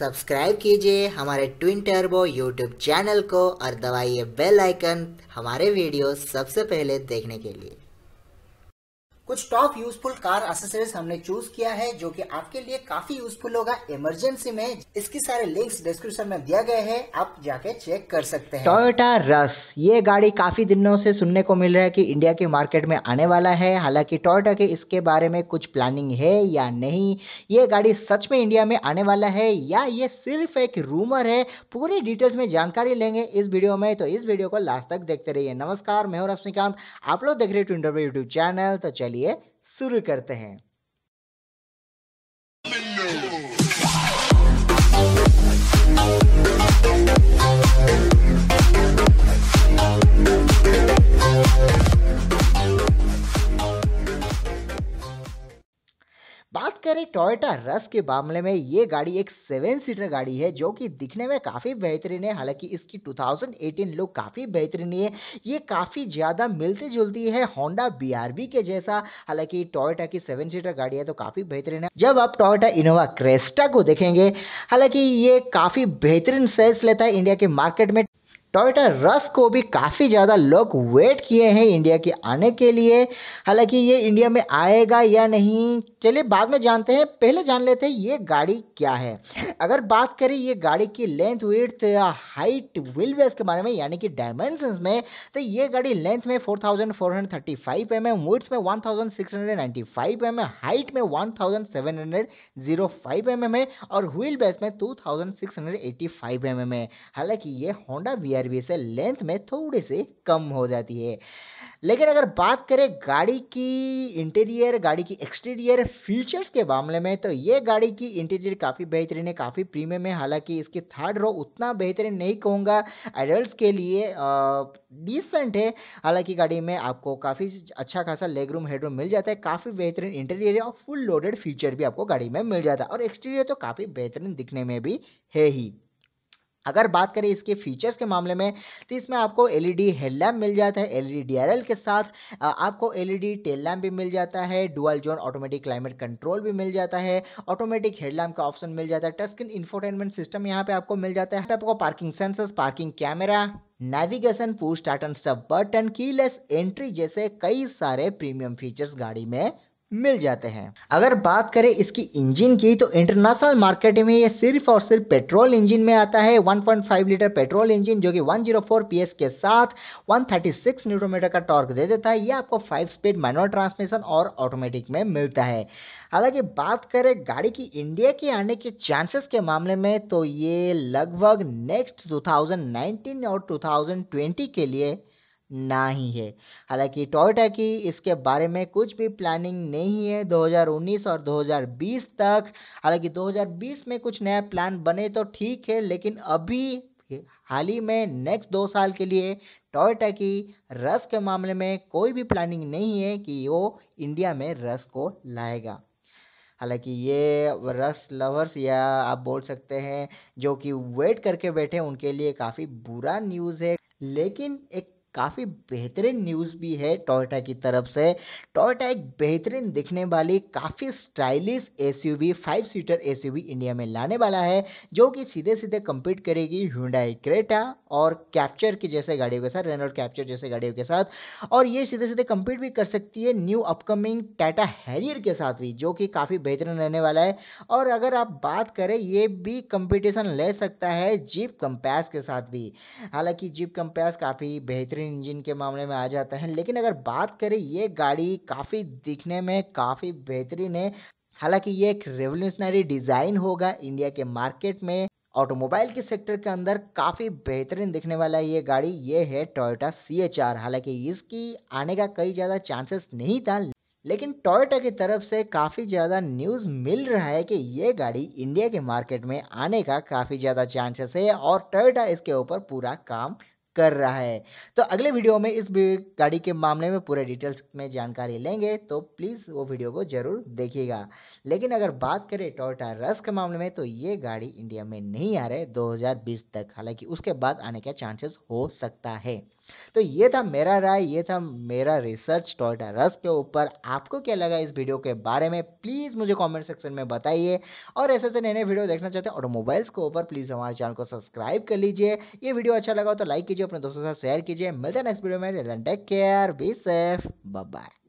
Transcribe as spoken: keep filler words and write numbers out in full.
Subscribe कीजिए हमारे twin turbo YouTube channel को और दबाइए बेल आइकन हमारे वीडियो सबसे पहले देखने के लिए। कुछ टॉप यूजफुल कार एक्सेसरीज हमने चूज किया है जो कि आपके लिए काफी यूजफुल होगा इमरजेंसी में। इसके सारे लिंक्स डिस्क्रिप्शन में दिया गए हैं, आप जाके चेक कर सकते हैं। टोयोटा रश, ये गाड़ी काफी दिनों से सुनने को मिल रहा है कि इंडिया के मार्केट में आने वाला है। हालांकि टोयोटा के इसके बारे में कुछ प्लानिंग है या नहीं, ये गाड़ी सच में इंडिया में आने वाला है या ये सिर्फ एक रूमर है, पूरी डिटेल्स में जानकारी लेंगे इस वीडियो में, तो इस वीडियो को लास्ट तक देखते रहिए। नमस्कार, मैं हूं रश्मिकांत, आप लोग देख रहे हैं ट्विन टर्बो यूट्यूब चैनल, तो चलिए शुरू करते हैं। बात करें टोयोटा रश के मामले में, ये गाड़ी एक सेवन सीटर गाड़ी है जो कि दिखने में काफ़ी बेहतरीन है। हालांकि इसकी दो हज़ार अठारह लुक काफ़ी बेहतरीन है, ये काफ़ी ज़्यादा मिलती जुलती है होंडा बी आर वी के जैसा। हालांकि टोयोटा की सेवन सीटर गाड़ी है तो काफ़ी बेहतरीन है। जब आप टोयोटा इनोवा क्रेस्टा को देखेंगे, हालांकि ये काफ़ी बेहतरीन सेल्स लेता है इंडिया के मार्केट में। टोयोटा रश को भी काफ़ी ज़्यादा लोग वेट किए हैं इंडिया के आने के लिए। हालांकि ये इंडिया में आएगा या नहीं चलिए बाद में जानते हैं, पहले जान लेते हैं ये गाड़ी क्या है। अगर बात करें ये गाड़ी की length, width, height, wheel base के बारे में यानी कि डायमेंशंस में, तो ये गाड़ी लेंथ में four thousand four hundred thirty five mm, width में one thousand six hundred ninety five mm, height में one thousand seven hundred five mm है और व्हील बेस में two thousand six hundred eighty five mm है। हालांकि ये Honda we से length में थोड़ी से कम हो जाती है। लेकिन अगर बात करें गाड़ी की इंटीरियर, गाड़ी की एक्सटीरियर फीचर्स के मामले में, तो ये गाड़ी की इंटीरियर काफ़ी बेहतरीन है, काफ़ी प्रीमियम है। हालांकि इसकी थर्ड रो उतना बेहतरीन नहीं कहूँगा, एडल्ट्स के लिए डिसेंट है। हालांकि गाड़ी में आपको काफ़ी अच्छा खासा लेग रूम, हेड रूम मिल जाता है, काफ़ी बेहतरीन इंटीरियर है और फुल लोडेड फीचर भी आपको गाड़ी में मिल जाता है और एक्सटीरियर तो काफ़ी बेहतरीन दिखने में भी है ही। अगर बात करें इसके फीचर्स के मामले में, तो इसमें आपको एलईडी हेडलैम्प मिल जाता है, एलईडी डीआरएल के साथ आपको एलईडी टेल लैम्प भी मिल जाता है, dual zone automatic climate control भी मिल जाता है, ऑटोमेटिक हेडलैम्प का ऑप्शन मिल जाता है, टच स्क्रीन इंफोटेनमेंट सिस्टम यहाँ पे आपको मिल जाता है, आपको parking sensors, parking camera, navigation, push start and stop button, keyless entry जैसे कई सारे प्रीमियम फीचर्स गाड़ी में मिल जाते हैं। अगर बात करें इसकी इंजन की, तो इंटरनेशनल मार्केट में ये सिर्फ और सिर्फ पेट्रोल इंजन में आता है, one point five litre petrol engine जो कि वन हंड्रेड फोर पीएस के साथ one thirty six newton metre का टॉर्क दे देता है। ये आपको फाइव स्पीड मैनुअल ट्रांसमिशन और ऑटोमेटिक में मिलता है। हालांकि बात करें गाड़ी की इंडिया के आने के चांसेस के मामले में, तो ये लगभग नेक्स्ट टू थाउजेंड नाइन्टीन और टू थाउजेंड ट्वेंटी के लिए ना ही है। हालांकि टोयोटा की इसके बारे में कुछ भी प्लानिंग नहीं है दो हज़ार उन्नीस और दो हज़ार बीस तक। हालांकि दो हज़ार बीस में कुछ नया प्लान बने तो ठीक है, लेकिन अभी हाल ही में नेक्स्ट दो साल के लिए टोयोटा की रश के मामले में कोई भी प्लानिंग नहीं है कि वो इंडिया में रश को लाएगा। हालांकि ये रश लवर्स या आप बोल सकते हैं जो कि वेट करके बैठे, उनके लिए काफ़ी बुरा न्यूज़ है, लेकिन एक काफ़ी बेहतरीन न्यूज़ भी है टोयोटा की तरफ से। टोयोटा एक बेहतरीन दिखने वाली, काफ़ी stylish SUV, five seater SUV India में लाने वाला है जो कि सीधे सीधे कम्पीट करेगी ह्यूंडाई क्रेटा और कैप्चर के जैसे गाड़ियों के साथ, रेनॉल्ट कैप्चर जैसे गाड़ियों के साथ, और ये सीधे सीधे कम्पीट भी कर सकती है न्यू अपकमिंग टाटा हैरियर के साथ भी, जो कि काफ़ी बेहतरीन रहने वाला है। और अगर आप बात करें, ये भी कंपटीशन ले सकता है जीप कंपास के साथ भी। हालाँकि जीप कंपास काफ़ी बेहतरीन इंजन के मामले में आ जाता है, लेकिन अगर बात करें ये गाड़ी काफ़ी दिखने में काफ़ी बेहतरीन है। हालांकि ये एक रेवोल्यूशनरी डिज़ाइन होगा इंडिया के मार्केट में, ऑटोमोबाइल के सेक्टर के अंदर काफ़ी बेहतरीन दिखने वाला ये गाड़ी ये है टोयोटा सी एच आर। हालांकि इसकी आने का कई ज़्यादा चांसेस नहीं था, लेकिन टोयोटा की तरफ से काफ़ी ज़्यादा न्यूज़ मिल रहा है कि ये गाड़ी इंडिया के मार्केट में आने का काफ़ी ज़्यादा चांसेस है और टोयोटा इसके ऊपर पूरा काम कर रहा है। तो अगले वीडियो में इस गाड़ी के मामले में पूरे डिटेल्स में जानकारी लेंगे, तो प्लीज़ वो वीडियो को जरूर देखिएगा। लेकिन अगर बात करें टोयोटा रश के मामले में तो ये गाड़ी इंडिया में नहीं आ रहे दो हज़ार बीस तक, हालांकि उसके बाद आने का चांसेस हो सकता है। तो ये था मेरा राय, ये था मेरा रिसर्च टोयोटा रश के ऊपर। आपको क्या लगा इस वीडियो के बारे में प्लीज़ मुझे कमेंट सेक्शन में बताइए, और ऐसे से नए नए वीडियो देखना चाहते हैं ऑटोमोबाइल्स के ऊपर प्लीज़ हमारे चैनल को सब्सक्राइब कर लीजिए। ये वीडियो अच्छा लगा हो तो लाइक कीजिए, अपने दोस्तों के साथ शेयर कीजिए। मिलते हैं नेक्स्ट वीडियो में, take care, be safe, bye bye.